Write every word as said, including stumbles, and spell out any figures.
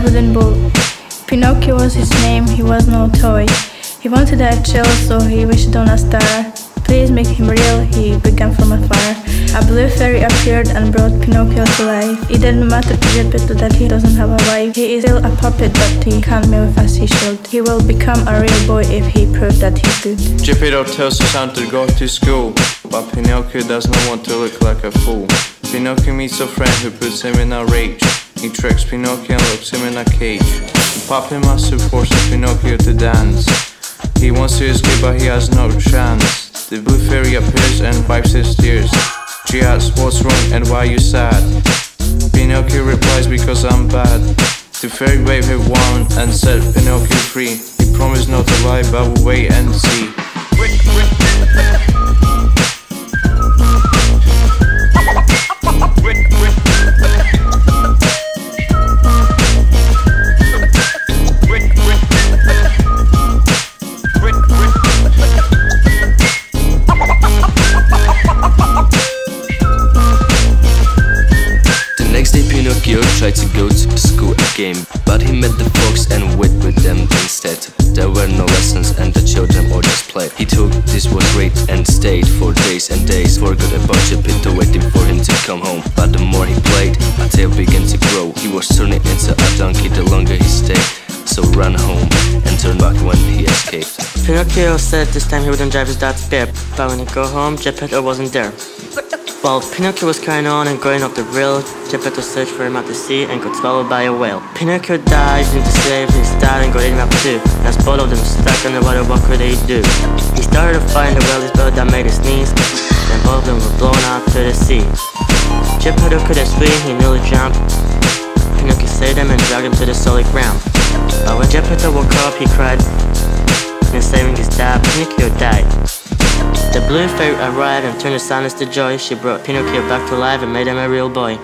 rather than bull. Pinocchio was his name, he was no toy. He wanted that chill, so he wished on a star. Please make him real, he began from afar. A blue fairy appeared and brought Pinocchio to life. It didn't matter to Geppetto that he doesn't have a wife. He is still a puppet, but he can't move as he should. He will become a real boy if he proves that he's good. Geppetto tells his son to go to school, but Pinocchio does not want to look like a fool. Pinocchio meets a friend who puts him in a rage. He tricks Pinocchio and locks him in a cage. The puppet master forces Pinocchio to dance. He wants to escape, but he has no chance. The blue fairy appears and wipes his tears. She asks, "What's wrong and why are you sad?" Pinocchio replies, "Because I'm bad." The fairy waved her wand and set Pinocchio free. He promised not to lie, but we'll wait and see. Pinocchio tried to go to school again, but he met the fox and went with them instead. There were no lessons and the children all just played. He thought this was great and stayed for days and days. Forgot about Geppetto waiting for him to come home. But the more he played, a tail began to grow. He was turning into a donkey the longer he stayed. So ran home and turned back when he escaped. Pinocchio said this time he wouldn't drive his dad's cab, but when he got home, Geppetto wasn't there. While Pinocchio was carrying on and going up the rail, Geppetto searched for him at the sea and got swallowed by a whale. Pinocchio dived into save his dad and got eaten up too. As both of them stuck underwater, what could they do? He started to find the whale, his boat that made him sneeze, and both of them were blown out to the sea. Geppetto couldn't swim, he nearly jumped. Pinocchio saved him and dragged him to the solid ground. But when Geppetto woke up, he cried. In saving his dad, Pinocchio died. The blue fairy arrived and turned the sadness to joy. She brought Pinocchio back to life and made him a real boy.